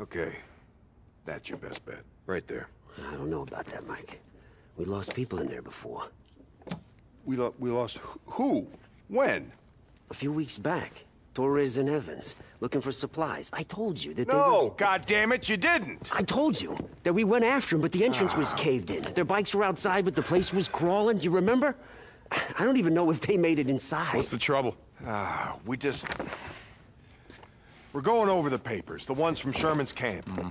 Okay. That's your best bet. Right there. I don't know about that, Mike. We lost people in there before. We lost who? When? A few weeks back. Torres and Evans, looking for supplies. I told you that they were... goddammit, you didn't! I told you that we went after them, but the entrance was caved in. Their bikes were outside, but the place was crawling. Do you remember? I don't even know if they made it inside. What's the trouble? We're going over the papers, the ones from Sherman's camp. Mm-hmm.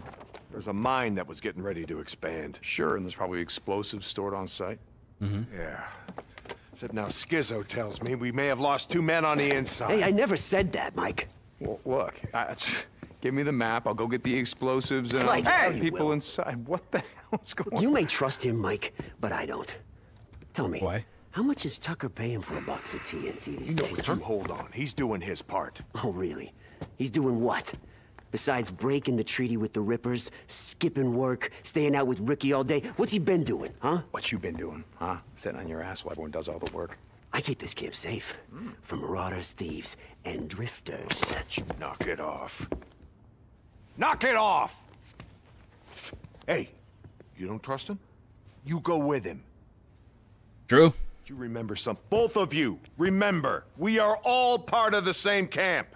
There's a mine that was getting ready to expand. Sure, and there's probably explosives stored on site. Mm-hmm. Yeah. Except now Skizzo tells me we may have lost 2 men on the inside. Hey, I never said that, Mike. Well, look, give me the map, I'll go get the explosives and I'll get people inside. What the hell is going on? You may trust him, Mike, but I don't. Tell me, why? How much is Tucker paying for a box of TNT these days? But you hold on, he's doing his part. Oh, really? He's doing what? Besides breaking the treaty with the Rippers, skipping work, staying out with Ricky all day, what's he been doing, huh? What you been doing, huh? Sitting on your ass while everyone does all the work. I keep this camp safe from marauders, thieves, and drifters. You knock it off. Knock it off! Hey, you don't trust him? You go with him. Drew? You remember something? Both of you, remember, we are all part of the same camp.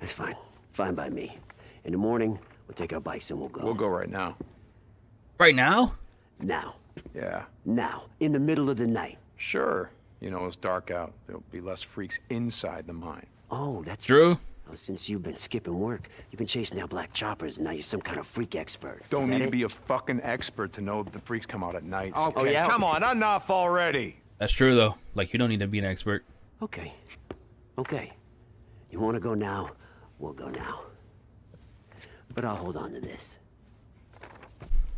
That's fine. Fine by me. In the morning, we'll take our bikes and we'll go. We'll go right now. Right now? Now. Yeah. Now. In the middle of the night. Sure. You know, it's dark out. There'll be less freaks inside the mine. Oh, that's true. Right. Well, since you've been skipping work, you've been chasing out black choppers, and now you're some kind of freak expert. Don't need to be a fucking expert to know the freaks come out at night. Okay, come on, enough already. That's true, though. Like, you don't need to be an expert. Okay. Okay. You want to go now? We'll go now. But I'll hold on to this.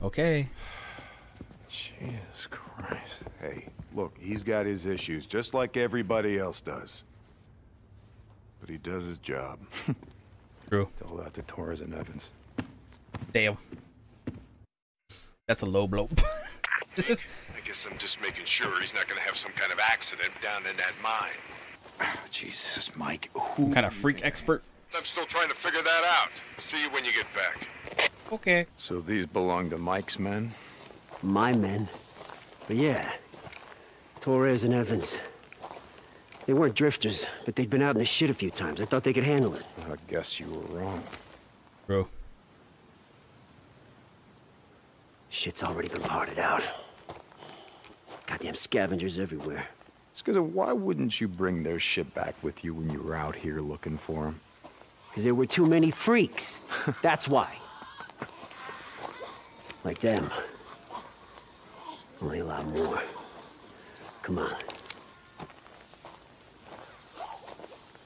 Okay. Jesus Christ. Hey, look, he's got his issues, just like everybody else does. But he does his job. True. Tell that to Torres and Evans. Dale. That's a low blow. I guess I'm just making sure he's not going to have some kind of accident down in that mine. Oh, Jesus, Mike. Who kind of freak expert? I'm still trying to figure that out. See you when you get back. Okay. So these belong to Mike's men? My men? But yeah. Torres and Evans. They weren't drifters, but they'd been out in the shit a few times. I thought they could handle it. I guess you were wrong. Bro. Shit's already been parted out. Goddamn scavengers everywhere. Skizzo, why wouldn't you bring their shit back with you when you were out here looking for them? Because there were too many freaks. That's why. Like them. Only a lot more. Come on.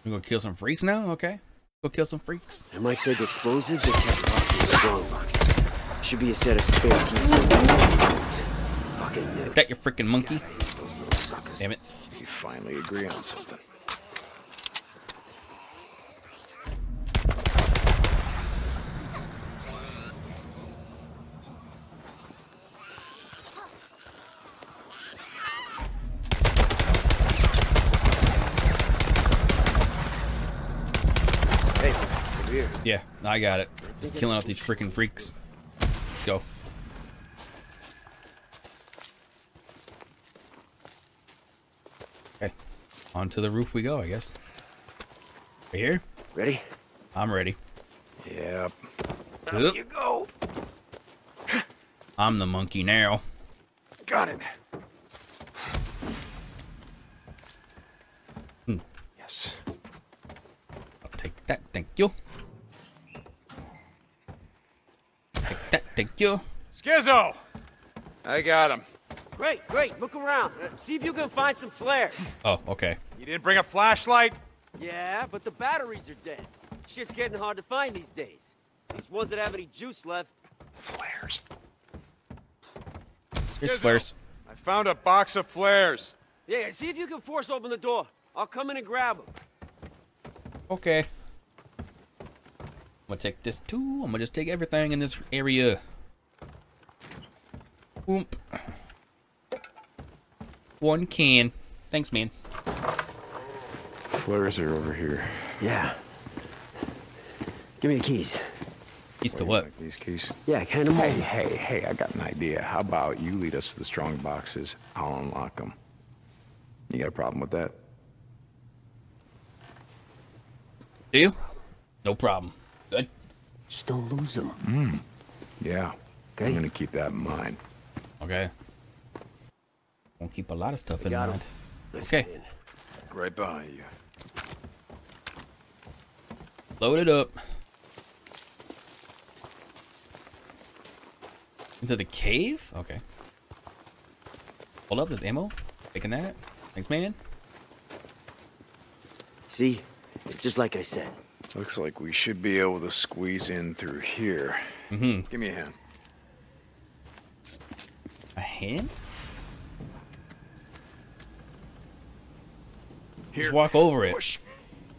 We're going to kill some freaks now? Okay. Go kill some freaks. And Mike said the explosives are kept locked in strong boxes. Should be a set of spare keys. Fucking nerds. Is that your freaking monkey? God, I hate those little suckers. Damn it. You finally agree on something. Yeah, I got it. Just killing off these freaking freaks. Let's go. Okay. Onto the roof we go, I guess. Right here? Ready? I'm ready. Yep. There you go. I'm the monkey now. Got it. Yes. I'll take that, thank you. Thank you. Skizzo! I got him. Great, great. Look around. See if you can find some flares. Oh, okay. You didn't bring a flashlight? Yeah, but the batteries are dead. Shit's getting hard to find these days. These ones that have any juice left. Flares. Here's flares. I found a box of flares. Yeah, see if you can force open the door. I'll come in and grab them. Okay. I'm gonna take this too. I'm gonna just take everything in this area. Oomp. One can. Thanks, man. Flares are over here. Yeah. Give me the keys. Keys to what? These keys? Yeah, hand them over. Hey, I got an idea. How about you lead us to the strong boxes? I'll unlock them. You got a problem with that? Do you? No problem. Good. Just don't lose them. Yeah. Okay. I'm gonna keep that in mind. Okay. Won't keep a lot of stuff in mind. Okay. Right behind you. Load it up. Into the cave? Okay. Hold up, there's ammo. Taking that. Thanks, man. See? It's just like I said. Looks like we should be able to squeeze in through here. Mm-hmm. Give me a hand. A hand? Here. Just walk over it. Push.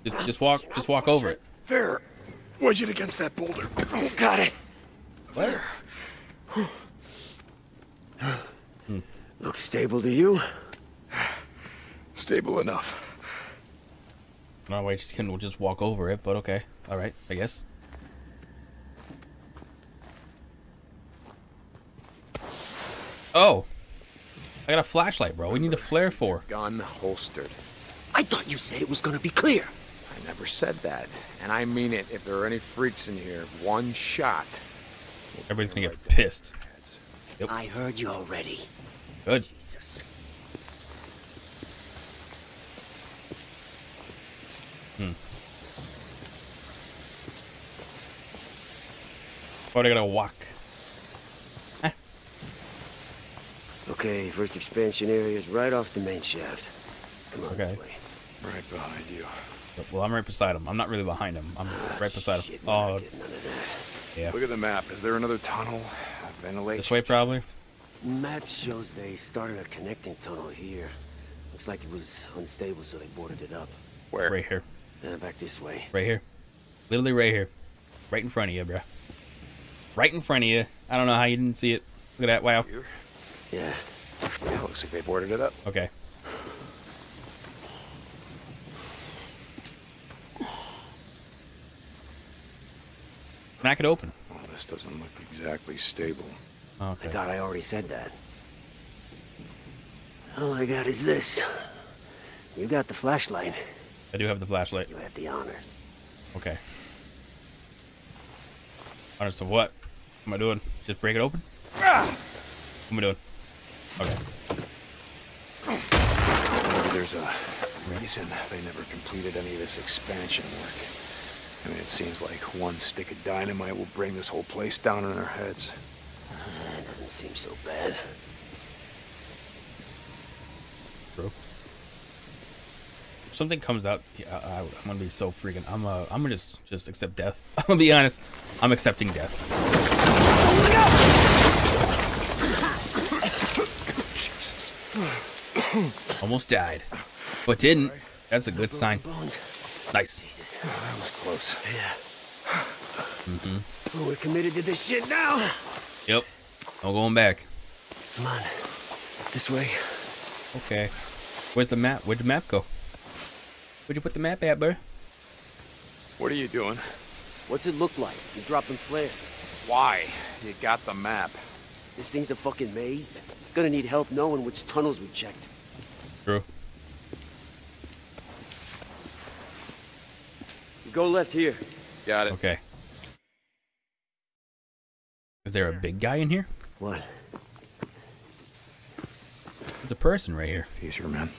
Just walk over it. There. Wedge it against that boulder. Oh, got it. There. Looks stable to you? Stable enough. No, wait, we'll just walk over it, but okay. Alright, I guess. Oh! I got a flashlight, bro. We need a flare for. Gun holstered. I thought you said it was gonna be clear. I never said that. And I mean it. If there are any freaks in here, one shot. Everybody's gonna get pissed. Yep. I heard you already. Good. Jesus. Probably gotta walk. Huh? Okay, first expansion area is right off the main shaft. Come on, this way. Right behind you. Well, I'm right beside him. I'm not really behind him. I'm right beside him. Oh, yeah. Look at the map. Is there another tunnel? Ventilation. This way, probably. Map shows they started a connecting tunnel here. Looks like it was unstable, so they boarded it up. Where? Right here. Back this way. Right here. Literally right here. Right in front of you, bro. Right in front of you. I don't know how you didn't see it. Look at that. Wow. Yeah. Yeah, looks like they boarded it up. Okay. Knock it open. Well, this doesn't look exactly stable. Okay. I thought I already said that. All I got is this. You got the flashlight. I do have the flashlight. You have the honors. Okay. Honors to what? What am I doing? Just break it open? Ah! What am I doing? Okay. There's a reason they never completed any of this expansion work. I mean, it seems like one stick of dynamite will bring this whole place down on our heads. It doesn't seem so bad. Bro. If something comes out, I'm gonna be so freaking. I'm gonna just accept death. I'm gonna be honest. I'm accepting death. Oh, almost died, but didn't. That's a good sign. Nice. Jesus. Oh, that was close. Yeah. Mm-hmm. Well, we're committed to this shit now. Yep. No going back. Come on. This way. Okay. Where's the map? Where'd the map go? Where'd you put the map at, bro? What are you doing? What's it look like? You're dropping flares. Why? You got the map. This thing's a fucking maze. Gonna need help knowing which tunnels we checked. True. You go left here. Got it. Okay. Is there a big guy in here? What? There's a person right here. Easier, man.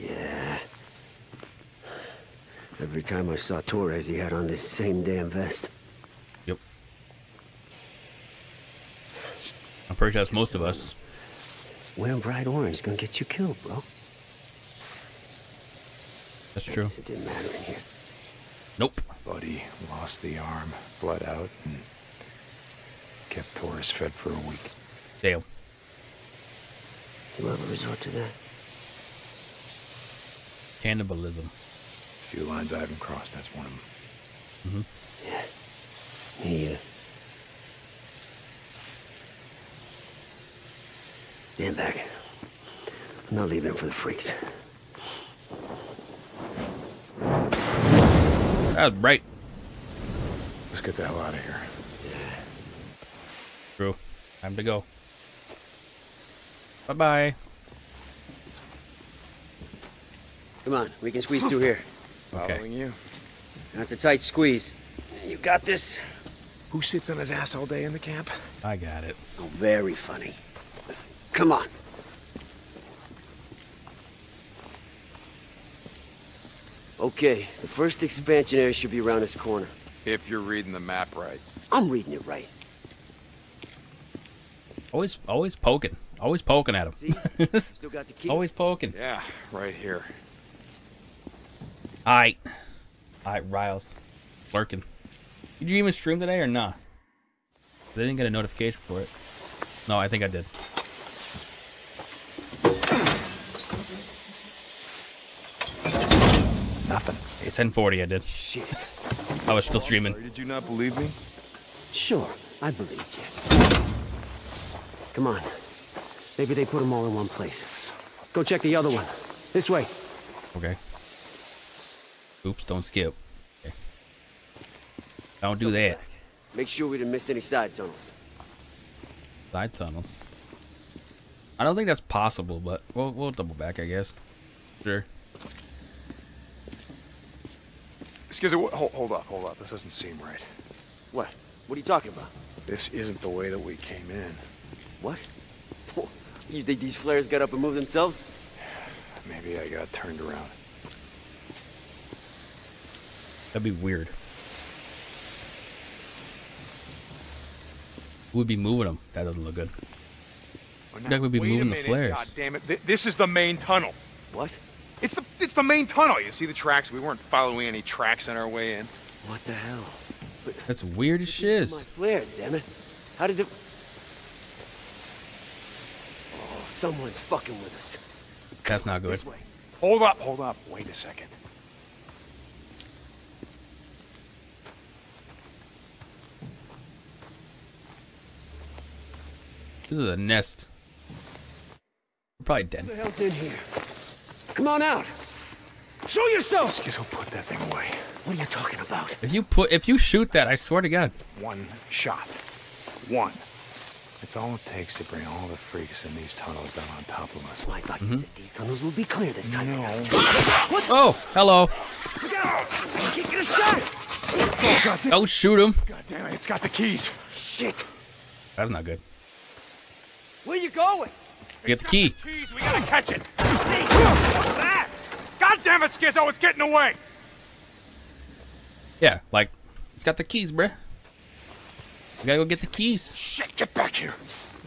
Yeah. Every time I saw Torres, he had on this same damn vest. Yep. I'm pretty sure that's most of us. Wearing bright orange is gonna get you killed, bro. That's true. It didn't matter in here. Nope. Buddy lost the arm, bled out, and kept Torres fed for a week. Dale. You ever resort to that? Cannibalism. Few lines I haven't crossed, that's one of them. Mm-hmm. Yeah. Me either. Stand back. I'm not leaving him for the freaks. That was bright. Let's get the hell out of here. Yeah. True. Time to go. Bye-bye. Come on, we can squeeze through here. Okay. Following you. That's a tight squeeze. You got this? Who sits on his ass all day in the camp? I got it. Oh, very funny. Come on. Okay, the first expansion area should be around this corner. If you're reading the map right. I'm reading it right. Always poking. Always poking at him. See? Still got the key. Always poking. Yeah, right here. All right, Riles. Lurking. Did you even stream today or nah? I didn't get a notification for it. No, I think I did. Nothing. It's 10:40. I did. Shit. I was still streaming. Did you not believe me? Sure, I believed you. Come on. Maybe they put them all in one place. Go check the other one. This way. Okay. Oops, don't skip. Okay. Don't do that. Make sure we didn't miss any side tunnels. Side tunnels? I don't think that's possible, but we'll double back, I guess. Sure. Excuse me, hold up. This doesn't seem right. What? What are you talking about? This isn't the way that we came in. What? You think these flares got up and moved themselves? Maybe I got turned around. That'd be weird. We'd be moving them. That doesn't look good. Like we'd be moving the flares. God damn it! This is the main tunnel. What? It's the main tunnel. You see the tracks? We weren't following any tracks on our way in. What the hell? That's weird as shiz. My flares, damn it! How did it? Someone's fucking with us. That's not good. Hold up. Wait a second. This is a nest. We're probably dead. What the hell's in here? Come on out. Show yourself. Skizzo, put that thing away. What are you talking about? If you shoot that, I swear to God. One shot. One. It's all it takes to bring all the freaks in these tunnels down on top of us. Well, I thought you said these tunnels will be clear this time. No. What? Oh, hello. Look out! I can't get a shot. Oh, don't shoot him. God damn it! It's got the keys. Shit. That's not good. Where are you going? Get the key. The keys. We gotta catch it. What's that? God damn it, Skizzo! It's getting away. Yeah, like it's got the keys, bruh. We gotta go get the keys. Shit, get back here.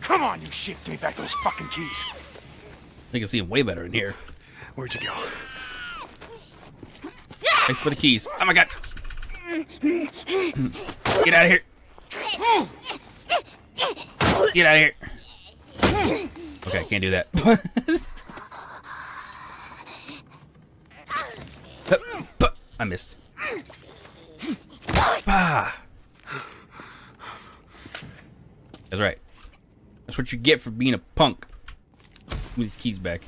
Come on, you shit. Give me back those fucking keys. I can see him way better in here. Where'd you go? Thanks for the keys. Oh my God. Get out of here. Get out of here. Okay, can't do that. I missed. Ah. That's right. That's what you get for being a punk. Give me these keys back.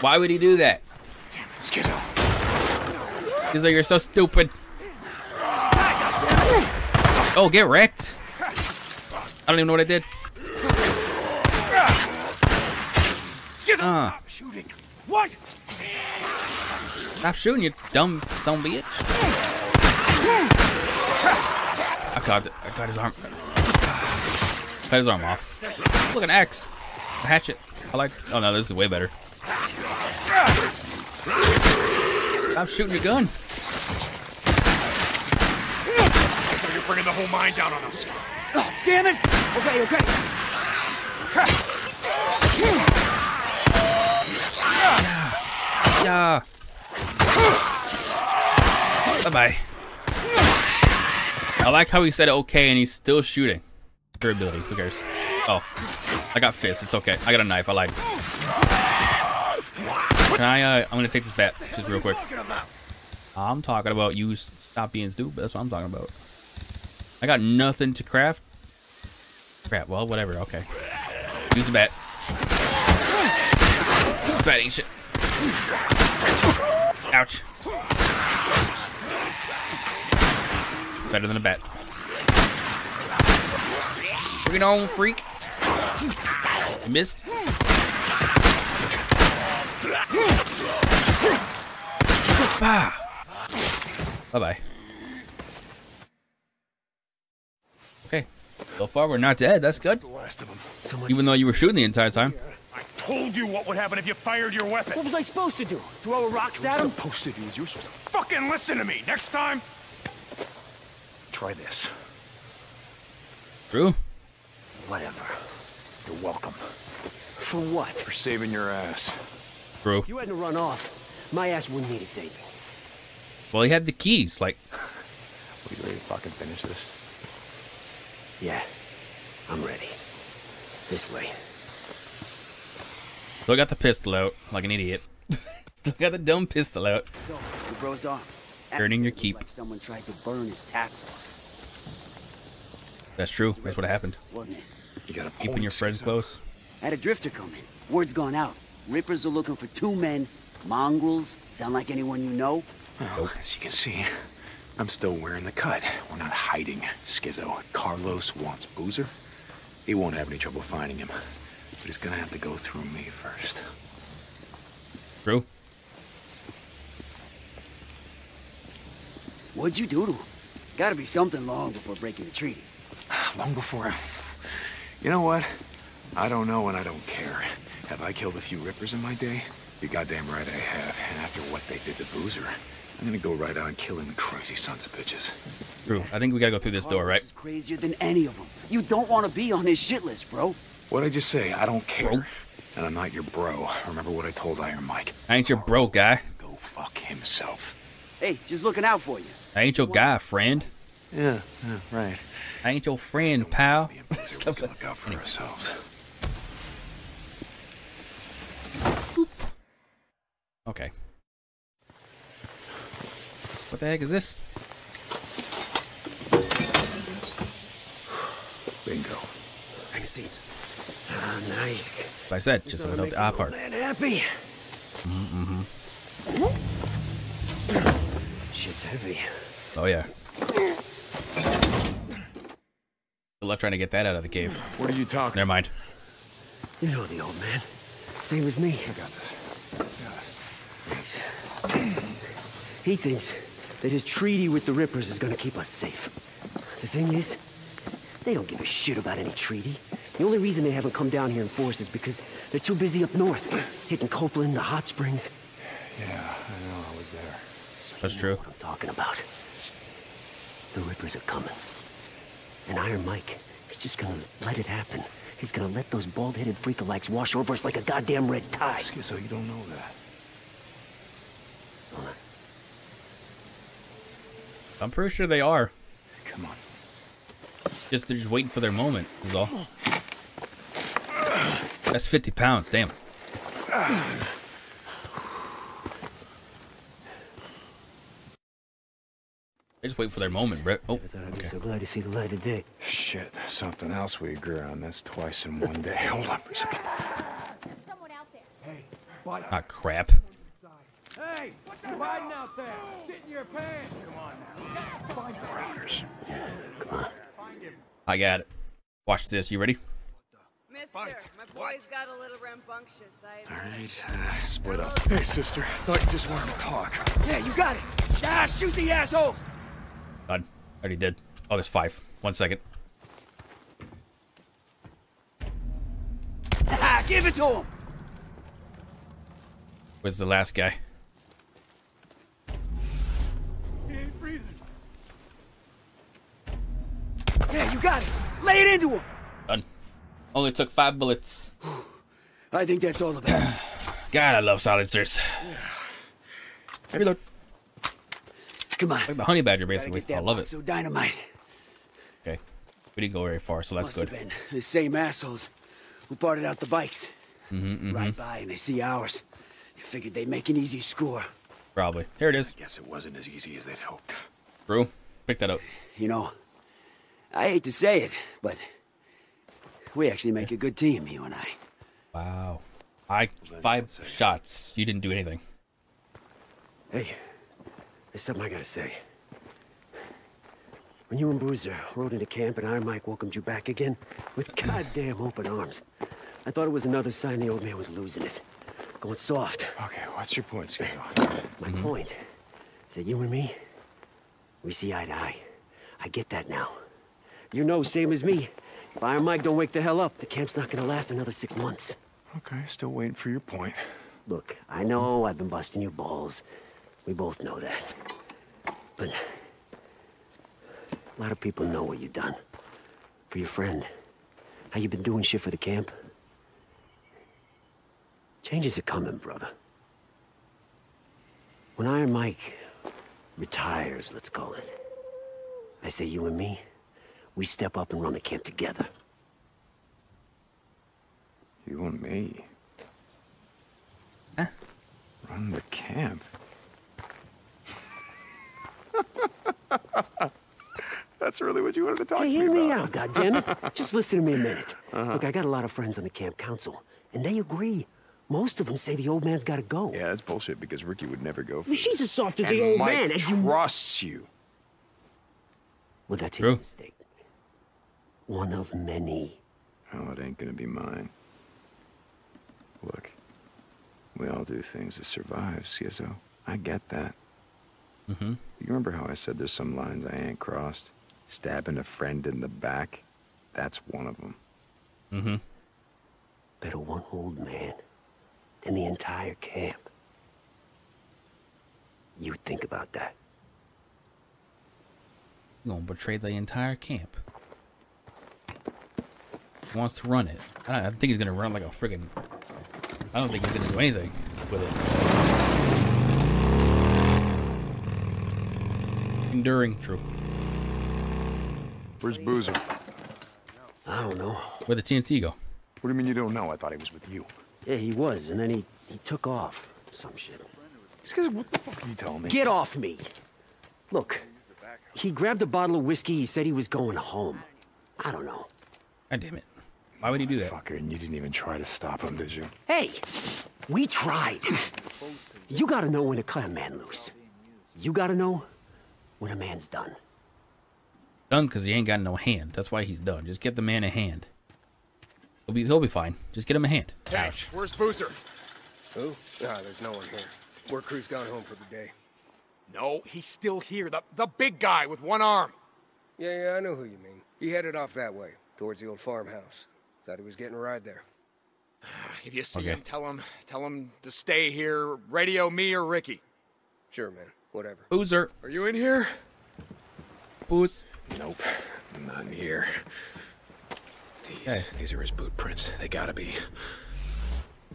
Why would he do that? Damn it, Skizzo. Skizzo, you're so stupid. Oh, get wrecked. I don't even know what I did. Skizzo, stop shooting. What? Stop shooting, you dumb son of a bitch. I got his arm. Cut his arm off. Look, an axe. A hatchet. I like. Oh no, this is way better. Stop shooting your gun. So you're bringing the whole mine down on us. Oh, damn it! Okay. Yeah. Yeah. Bye bye. I like how he said okay and he's still shooting. Durability, who cares? Oh, I got fists, it's okay. I got a knife, I lied. Can I'm gonna take this bat just real quick. I'm talking about you stop being stupid, that's what I'm talking about. I got nothing to craft. Crap, well, whatever, okay. Use the bat. Bat ain't shit. Ouch. Better than a bat. Bring it on, freak. You missed. Bah. Bye-bye. Okay. So far, we're not dead. That's good. Even though you were shooting the entire time. I told you what would happen if you fired your weapon. What was I supposed to do? Throw rocks at him? Supposed to do is you're supposed to fucking listen to me. Next time, try this. True. Whatever. You're welcome. For what? For saving your ass. True. You hadn't run off. My ass wouldn't need to save you. Well, he had the keys. Like, we really fucking finish this. Yeah, I'm ready. This way. So I got the pistol out, like an idiot. Still got the dumb pistol out. So, your bro's off. Earning your keep. Like someone tried to burn his tats off. That's true. That's what happened. Wasn't it? You gotta keeping your friends close. Had a drifter come in. Word's gone out. Rippers are looking for two men. Mongrels. Sound like anyone you know? Well, as you can see, I'm still wearing the cut. We're not hiding, Skizzo. Carlos wants Boozer. He won't have any trouble finding him. But he's gonna have to go through me first. True. What'd you do to him? Gotta be something long before breaking the treaty. Long before... You know what? I don't know and I don't care. Have I killed a few rippers in my day? You're goddamn right I have. And after what they did to Boozer, I'm gonna go right on killing the crazy sons of bitches. True. I think we gotta go through this door, right? This is crazier than any of them. You don't want to be on his shit list, bro. What'd I just say? I don't care. Bro. And I'm not your bro. Remember what I told Iron Mike. I ain't your bro, guy. Go fuck himself. Hey, just looking out for you. I ain't your guy, friend. Yeah, right. I ain't your friend, pal. Stuff like that. Look out for ourselves. Boop. Okay. What the heck is this? Bingo. Nice. Ah, nice. I said, just without the odd part. Man, happy. Shit's heavy. Oh yeah. Good luck trying to get that out of the cave. What are you talking? Never mind. You know the old man. Same with me. I got this. Got it. Nice. He thinks that his treaty with the Rippers is gonna keep us safe. The thing is, they don't give a shit about any treaty. The only reason they haven't come down here in force is because they're too busy up north, hitting Copeland, the hot springs. Yeah, I know, I was there. So that's true. What I'm talking about. The Rippers are coming. And Iron Mike is just gonna let it happen. He's gonna let those bald-headed freak-alikes wash over us like a goddamn red tide. So you don't know that. All right. I'm pretty sure they are. Come on. Just they're just waiting for their moment, is all. That's 50 pounds, damn. They just wait for their moment, Brett. Oh, okay. So glad to see the light of day. Shit, something else we agree on. That's twice in one day. Hold on for a second. There's someone out there. Hey, ah, crap. Hey, what the hell? Out there? Sit in your pants. Come on now. Find come on. Find him. I got it. Watch this. You ready? Mister, my boy's got a little rambunctious. Alright, split up. Hey, sister. Thought you just wanted to talk. Yeah, you got it. Ah, shoot the assholes. Done. Already did. Oh, there's five. 1 second. Ah, give it to him. Where's the last guy? Yeah, you got it. Lay it into him. Done. Only took 5 bullets. I think that's all about it. God, I love silencers. Yeah. Reload. Come on. Like the honey badger, basically. I love it. So dynamite. Okay. We didn't go very far, so that's good. Must have been the same assholes who parted out the bikes. Right by, and they see ours. They figured they'd make an easy score. Probably. Here it is. I guess it wasn't as easy as they'd hoped. Bro, pick that up. You know, I hate to say it, but we actually make a good team, you and I. Wow. I 5 shots. You didn't do anything. Hey, there's something I gotta say. When you and Boozer rode into camp and Iron Mike welcomed you back again with goddamn open arms, I thought it was another sign the old man was losing it. Going soft. Okay, what's your point, Skizzo? My point is that you and me, we see eye to eye. I get that now. You know, same as me, if Iron Mike don't wake the hell up, the camp's not gonna last another 6 months. Okay, still waiting for your point. Look, I know I've been busting your balls. We both know that. But a lot of people know what you've done. For your friend, how you been doing shit for the camp. Changes are coming, brother. When Iron Mike retires, let's call it, I say you and me, we step up and run the camp together. You and me? Huh? Run the camp? That's really what you wanted to talk to me about. Hey, hear me out, goddammit. Just listen to me a minute. Look, I got a lot of friends on the camp council, and they agree. Most of them say the old man's gotta go. Yeah, that's bullshit, because Ricky would never go for it. She's as soft as the old man. And Mike trusts you. Well, that's his mistake. One of many. Oh, it ain't gonna be mine. Look, we all do things to survive, Skizzo. I get that. You remember how I said there's some lines I ain't crossed? Stabbing a friend in the back, that's one of them. Better one old man than the entire camp. You think about that. You're gonna betray the entire camp. He wants to run it. I don't think he's gonna run like a friggin'. I don't think he's gonna do anything with it. Enduring, true. Where's Boozer? I don't know. Where'd the TNT go? What do you mean you don't know? I thought he was with you. Yeah, he was, and then he took off. Some shit. Excuse me, what the fuck are you telling me? Get off me! Look, he grabbed a bottle of whiskey, he said he was going home. I don't know. God damn it. Why would he do that? Fucker, and you didn't even try to stop him, did you? Hey! We tried! You gotta know when to cut a man loose. You gotta know when a man's done. Done because he ain't got no hand. That's why he's done. Just get the man a hand. He'll be fine. Just get him a hand. Hey, where's Boozer? Who? Nah, there's no one here. Work crew's gone home for the day. No, he's still here. The big guy with one arm. Yeah, I know who you mean. He headed off that way, towards the old farmhouse. Thought he was getting a ride there. If you see him, tell him to stay here. Radio me or Ricky. Sure, man. Whatever. Boozer. Are you in here? Booze. Nope. Not in here. These are his boot prints. They gotta be.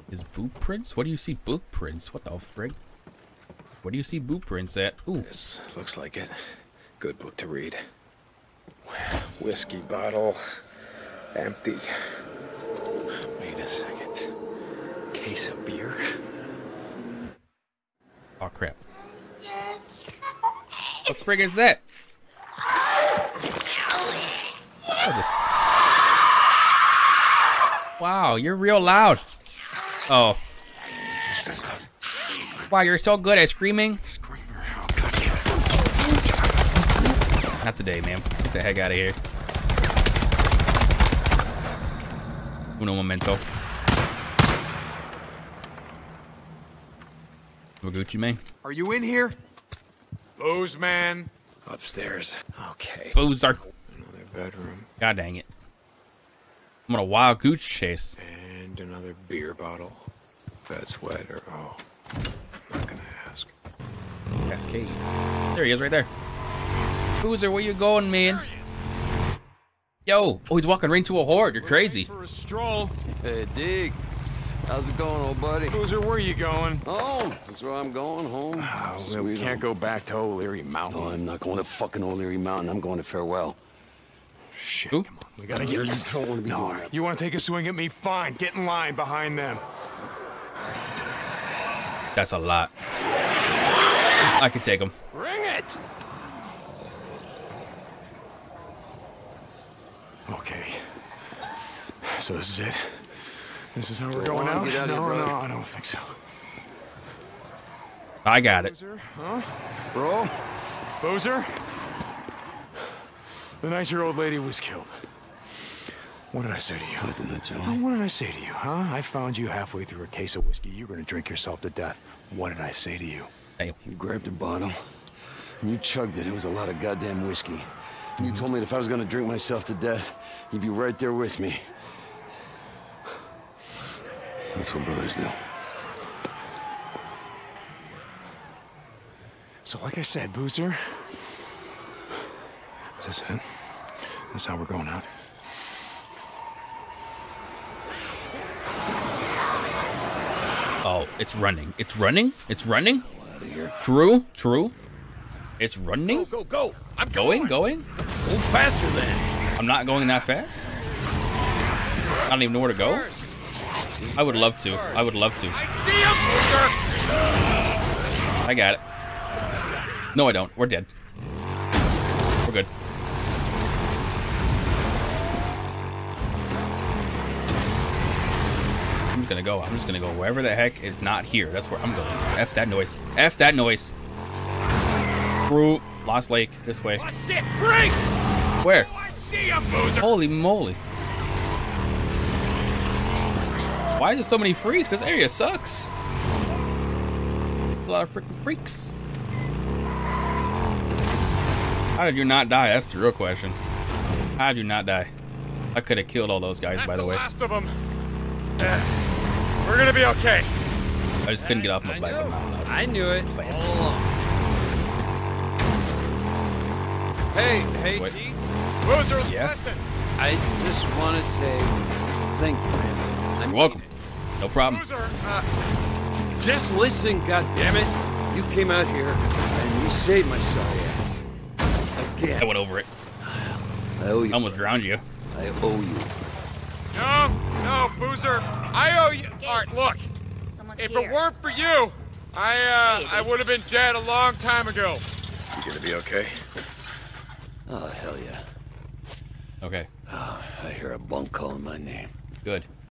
His boot prints? What do you see boot prints? What the frig? What do you see boot prints at? Ooh. This looks like it. Good book to read. Whiskey bottle. Empty. Wait a second. Case of beer? Oh crap. What frig is that? Wow, you're real loud. Oh. Wow, you're so good at screaming. Screamer. Oh, God damn it. Not today, man. Get the heck out of here. Uno momento. Gucci, man. Are you in here? Booze, man. Upstairs. Okay. Boozer. Another bedroom. God dang it. I'm on a wild goose chase. And another beer bottle. Bad sweater. Oh, I'm not gonna ask. Cascade. There he is, right there. Boozer, where you going, man? Yo, oh, he's walking right into a horde. You're crazy. For a stroll. Hey, Dig. How's it going, old buddy? Boozer, where you going? Home. That's where I'm going, home. Oh, we can't go back to O'Leary Mountain. Oh, I'm not going to fucking O'Leary Mountain. I'm going to Farewell. Shit. Ooh. Come on. We gotta get you. No, you want to take a swing at me? Fine. Get in line behind them. That's a lot. I can take him. Bring it. Okay. So this is it. This is how we're going out. No, I don't think so. I got it. Boozer? Huh? Bro? Boozer? The nice-year-old lady was killed. What did I say to you? What did I tell you? What did I say to you, huh? I found you halfway through a case of whiskey. You were gonna drink yourself to death. What did I say to you? Hey. You grabbed a bottle, and you chugged it. It was a lot of goddamn whiskey. And you told me that if I was gonna drink myself to death, you'd be right there with me. That's what brothers do. So like I said, Boozer, is this it? This is how we're going out? Oh, it's running. It's running? It's running? True, true. It's running? Go, go, go. I'm going, going. Go faster then. I'm not going that fast. I don't even know where to go. I would love to. I would love to. I see him, Boozer. I got it. No, I don't. We're dead. We're good. I'm just gonna go. I'm just gonna go wherever the heck is not here. That's where I'm going. F that noise. F that noise. Through Lost Lake this way. Oh, shit. Freak! Where? Oh, I see you, Boozer. Holy moly! Why is there so many freaks? This area sucks. A lot of freaking freaks. How did you not die? That's the real question. How did you not die? I could have killed all those guys, by the way. That's the last of them. We're gonna be okay. I just couldn't get off my bike. I knew it. Hey, hey, G. Boozer, listen. I just want to say thank you, man. You're welcome. No problem. Boozer, just listen, goddammit. You came out here and you saved my soul. Yeah. I went over it. I owe you. I almost drowned you. I owe you. No, no, Boozer. I owe you. All right, look. Someone's here. If it weren't for you, I would have been dead a long time ago. You gonna be okay? Oh, hell yeah. Okay. Oh, I hear a bunk calling my name. Good.